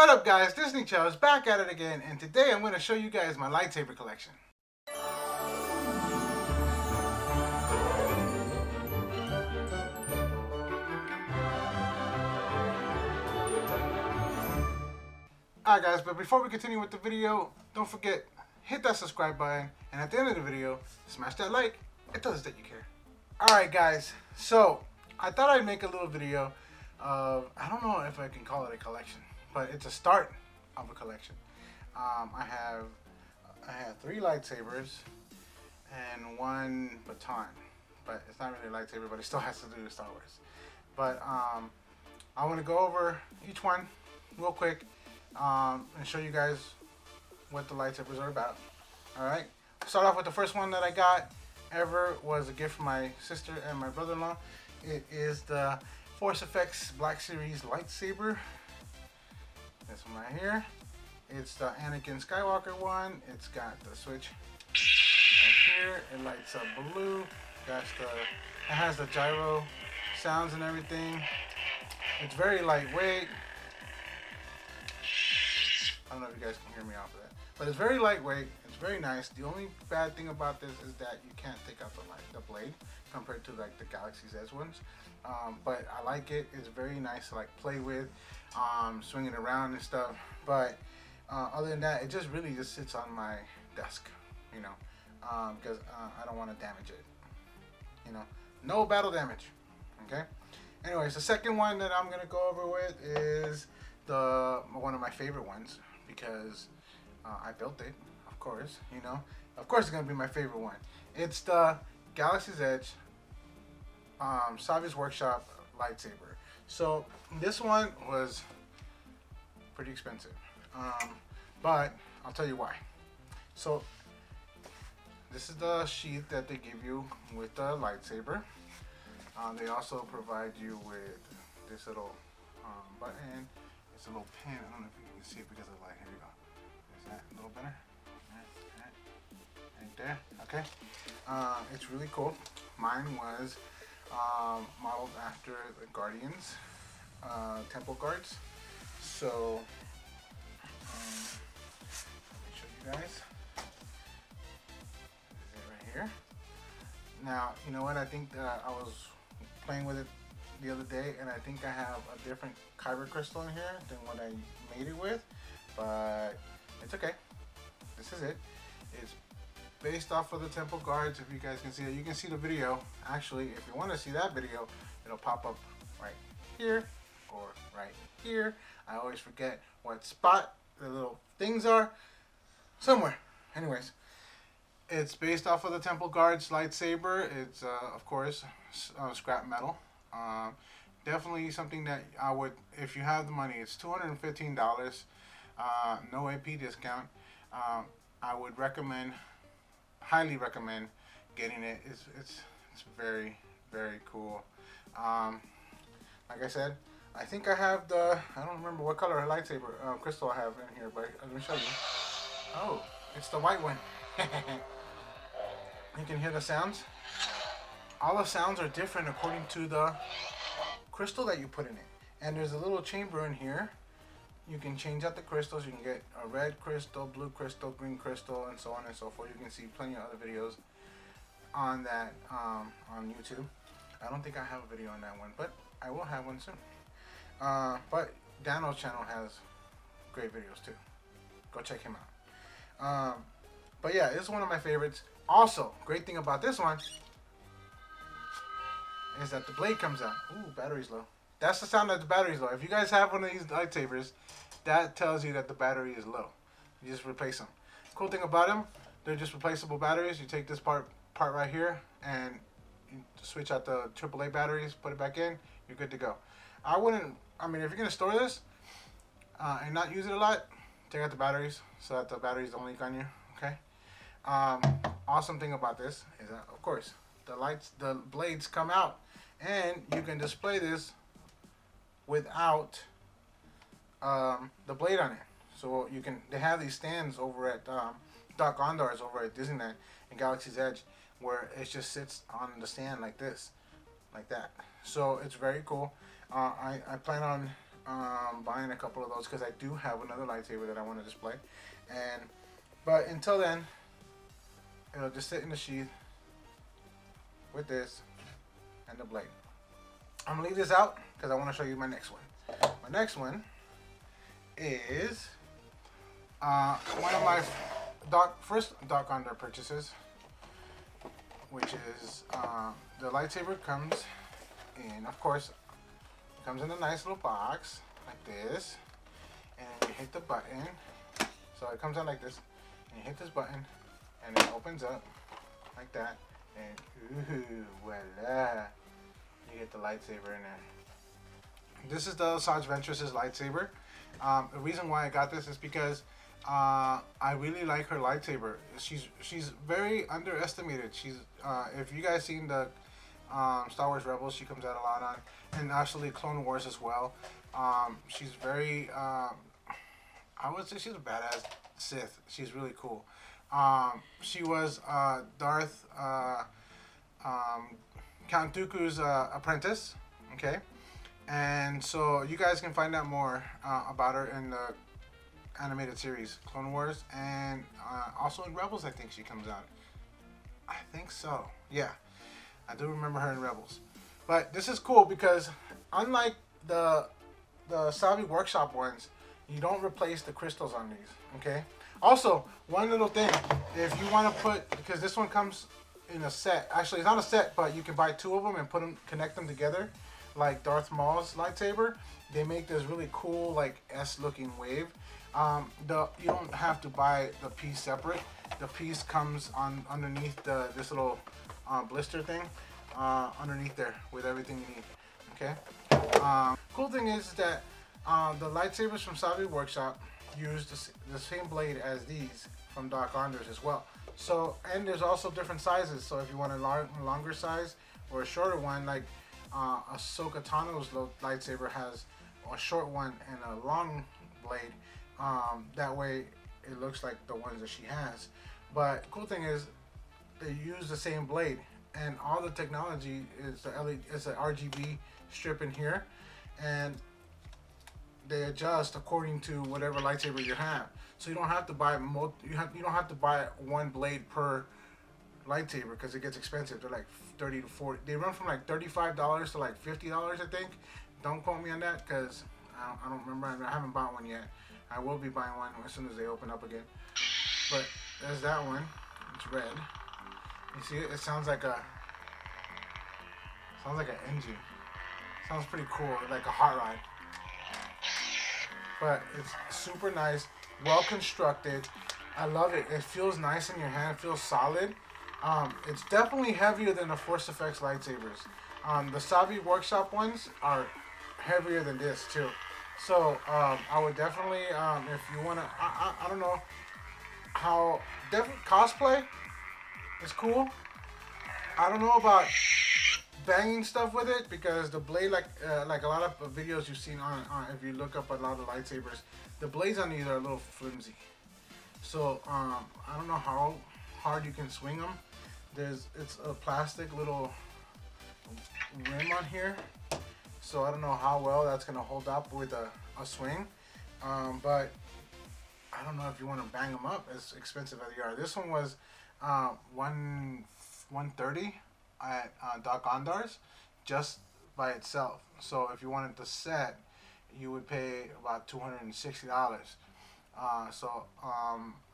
What up guys, Disney Chubs back at it again, and today I'm going to show you guys my lightsaber collection. Alright guys, but before we continue with the video, don't forget, hit that subscribe button, and at the end of the video, smash that like, it tells us that you care. Alright guys, so I thought I'd make a little video of, I don't know if I can call it a collection, but it's a start of a collection. I have three lightsabers and one baton, but it's not really a lightsaber, but it still has to do with Star Wars. But I want to go over each one real quick and show you guys what the lightsabers are about. All right, start off with the first one that I got ever was a gift from my sister and my brother-in-law. It is the Force FX Black Series lightsaber. This one right here, it's the Anakin Skywalker one. It's got the switch right here. It lights up blue. It has the gyro sounds and everything. It's very lightweight. I don't know if you guys can hear me off of that, but it's very lightweight. It's very nice. The only bad thing about this is that you can't take out the blade compared to like the Galaxy's Edge ones. But I like it. It's very nice to like play with. Swinging around and stuff, but other than that, it just really just sits on my desk, you know, because I don't want to damage it, you know, no battle damage. Okay, anyways, the second one that I'm gonna go over with is the one of my favorite ones, because I built it, of course, you know, of course it's gonna be my favorite one. It's the Galaxy's Edge Savi's Workshop lightsaber. So this one was pretty expensive, but I'll tell you why. So this is the sheath that they give you with the lightsaber. They also provide you with this little button. It's a little pin. I don't know if you can see it because of the light. Here we go. There's that little banner right there. Okay, it's really cool. Mine was modeled after the Guardians, Temple Guards. So let me show you guys. This is it right here. Now, you know what, I think I was playing with it the other day, and I think I have a different kyber crystal in here than what I made it with, but it's okay. This is it. It's based off of the Temple Guards. If you guys can see it, you can see the video. Actually, if you want to see that video, it'll pop up right here or right here. I always forget what spot the little things are. Somewhere. Anyways, it's based off of the Temple Guards lightsaber. It's, of course, scrap metal. Definitely something that I would, if you have the money, it's $215. No AP discount. I would recommend... highly recommend getting it. It's very, very cool. Like I said, I think I have the, I don't remember what color lightsaber crystal I have in here, but let me show you. Oh, it's the white one. You can hear the sounds. All the sounds are different according to the crystal that you put in it. And there's a little chamber in here. You can change out the crystals. You can get a red crystal, blue crystal, green crystal, and so on and so forth. You can see plenty of other videos on that on YouTube. I don't think I have a video on that one, but I will have one soon. But Dano's channel has great videos too. Go check him out. But yeah, this is one of my favorites. Also, great thing about this one is that the blade comes out. Ooh, battery's low. That's the sound that the battery's low. If you guys have one of these lightsabers, that tells you that the battery is low. You just replace them. Cool thing about them, they're just replaceable batteries. You take this part right here and you switch out the AAA batteries, put it back in, you're good to go. I wouldn't, I mean, if you're gonna store this and not use it a lot, take out the batteries so that the batteries don't leak on you, okay? Awesome thing about this is that, of course, the blades come out, and you can display this without the blade on it. So you can, they have these stands over at Dok Ondar's over at Disneyland and Galaxy's Edge, where it just sits on the stand like this, like that. So it's very cool. I plan on buying a couple of those because I do have another lightsaber that I want to display. But until then, it'll just sit in the sheath with this and the blade. I'm gonna leave this out because I want to show you my next one. My next one is one of my first Dok Ondar purchases, which is the lightsaber comes in, of course, it comes in a nice little box like this, and you hit the button. So it comes out like this, and you hit this button, and it opens up like that, and ooh, voila, you get the lightsaber in there. This is the Asajj Ventress's lightsaber. The reason why I got this is because I really like her lightsaber. She's very underestimated. She's if you guys seen the Star Wars Rebels, she comes out a lot on, and actually Clone Wars as well. She's very I would say she's a badass Sith. She's really cool. She was Count Dooku's apprentice. Okay, and so you guys can find out more about her in the animated series Clone Wars, and also in Rebels I think she comes out. I think so, yeah, I do remember her in Rebels. But this is cool because unlike the Savi's Workshop ones, you don't replace the crystals on these. Okay, also one little thing, if you want to put, because this one comes in a set, actually it's not a set, but you can buy two of them and put them, connect them together like Darth Maul's lightsaber. They make this really cool like S looking wave. You don't have to buy the piece separate. The piece comes on underneath this little blister thing underneath there with everything you need. Okay, cool thing is that the lightsabers from Savi's Workshop use the same blade as these from Dok Ondar's as well. So, and there's also different sizes, so if you want a longer size or a shorter one, like Ahsoka Tano's lightsaber has a short one and a long blade. That way it looks like the ones that she has. But cool thing is they use the same blade, and all the technology is the LED, it's an RGB strip in here, and they adjust according to whatever lightsaber you have. So you don't have to buy you don't have to buy one blade per lightsaber because it gets expensive. They're like 30 to 40. They run from like $35 to like $50, I think. Don't quote me on that because I don't remember. I haven't bought one yet. I will be buying one as soon as they open up again. But there's that one. It's red. You see it? It sounds like a an engine. Sounds pretty cool, like a hot rod. But it's super nice, well constructed. I love it. It feels nice in your hand. It feels solid. It's definitely heavier than the Force FX lightsabers. The Savi's Workshop ones are heavier than this too. So I would definitely, if you want to, I don't know how, definitely cosplay is cool. I don't know about banging stuff with it because the blade, like a lot of videos you've seen on if you look up a lot of lightsabers, the blades on these are a little flimsy. So I don't know how hard you can swing them. It's a plastic little rim on here. So I don't know how well that's going to hold up with a swing. But I don't know if you want to bang them up, as expensive as they are. This one was $130 at Dok Ondar's just by itself. So if you wanted the set, you would pay about $260.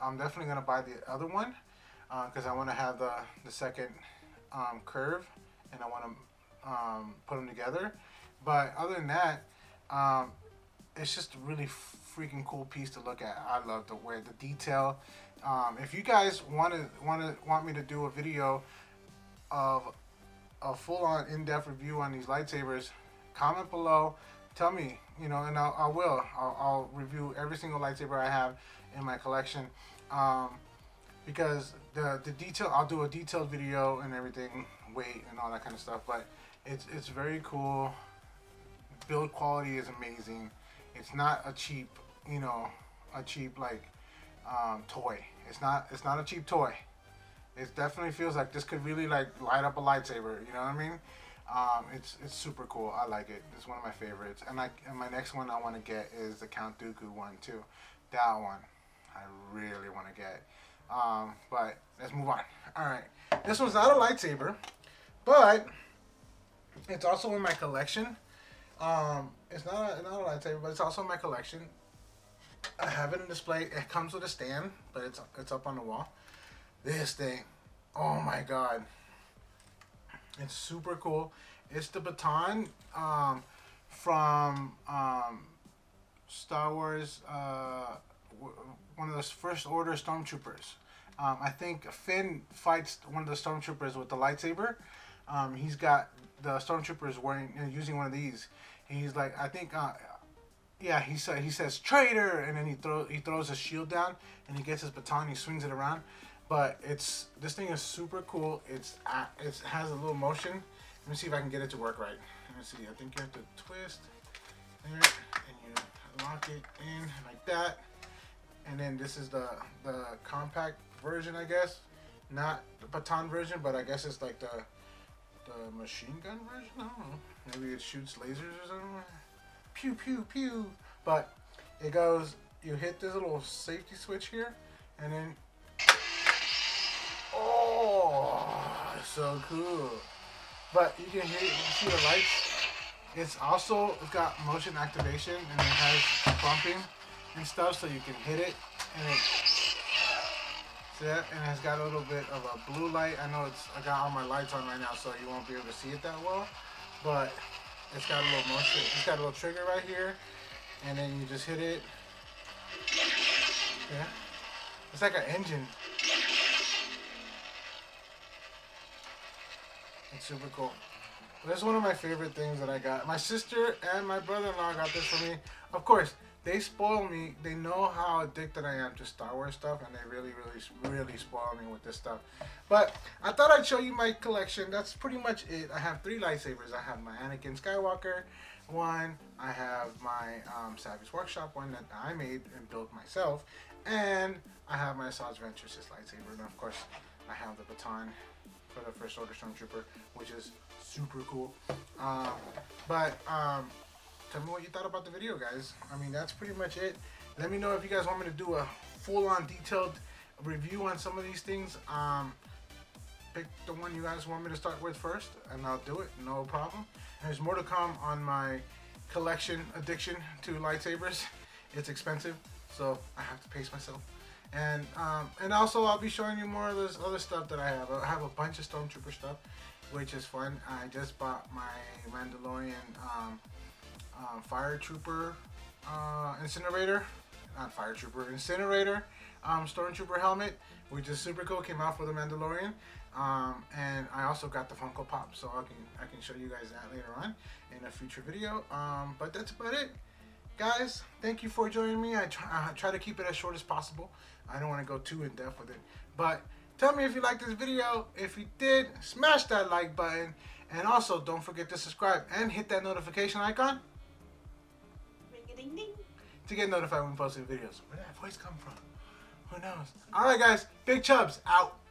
I'm definitely going to buy the other one because I want to have the second curve, and I want to put them together. But other than that, it's just a really freaking cool piece to look at. I love the way, the detail. If you guys want me to do a video of a full-on in-depth review on these lightsabers, comment below. Tell me, you know, and I'll review every single lightsaber I have in my collection, because the detail. I'll do a detailed video and everything, weight and all that kind of stuff. But it's very cool. Build quality is amazing. It's not a cheap, you know, toy. It's not a cheap toy. It definitely feels like this could really like light up a lightsaber, you know what I mean? It's super cool. I like it. It's one of my favorites. And my next one I want to get is the Count Dooku one too. That one I really want to get. But let's move on. All right, this one's not a lightsaber, but it's also in my collection. It's not a lightsaber, but it's also in my collection. I have it in display. It comes with a stand, but it's up on the wall. This thing, oh my god, it's super cool. It's the baton from Star Wars, one of those First Order Stormtroopers. I think Finn fights one of the Stormtroopers with the lightsaber. He's got the Stormtroopers wearing, using one of these. And he's like, I think, yeah, he says traitor, and then he throws his shield down, and he gets his baton, he swings it around. But it's, this thing is super cool. It has a little motion. Let me see if I can get it to work right. Let me see. I think you have to twist there, and you lock it in like that. And then this is the compact version, I guess. Not the baton version, but I guess it's like the machine gun version. I don't know. Maybe it shoots lasers or something. Pew pew pew. But it goes. You hit this little safety switch here, and then. Oh, so cool. But you can hear, you can see the lights. It's also, it's got motion activation, and it has bumping and stuff, so you can hit it, and it, see that? And it's got a little bit of a blue light. I know it's, I got all my lights on right now, so you won't be able to see it that well, but it's got a little motion, it's got a little trigger right here, and then you just hit it. Yeah, it's like an engine. It's super cool. That's one of my favorite things that I got. My sister and my brother-in-law got this for me. Of course, they spoil me. They know how addicted I am to Star Wars stuff, and they really, really, really spoil me with this stuff. But I thought I'd show you my collection. That's pretty much it. I have 3 lightsabers. I have my Anakin Skywalker one. I have my Savi's Workshop one that I made and built myself. And I have my Asajj Ventress lightsaber. And of course, I have the baton for the First Order Stormtrooper, which is super cool. Tell me what you thought about the video, guys. I mean, that's pretty much it. Let me know if you guys want me to do a full-on detailed review on some of these things. Pick the one you guys want me to start with first, and I'll do it, no problem. There's more to come on my collection addiction to lightsabers. It's expensive, so I have to pace myself. And also I'll be showing you more of this other stuff that I have. I have a bunch of Stormtrooper stuff, which is fun. I just bought my Mandalorian Fire Trooper Incinerator, not Fire Trooper, Incinerator Stormtrooper helmet, which is super cool. Came out for the Mandalorian. And I also got the Funko Pop, so I can show you guys that later on in a future video. But that's about it. Guys, thank you for joining me. I try to keep it as short as possible. I don't want to go too in depth with it. But tell me if you liked this video. If you did, smash that like button. And also, don't forget to subscribe and hit that notification icon to get notified when posting videos. Where did that voice come from? Who knows? All right, guys. Big Chubs out.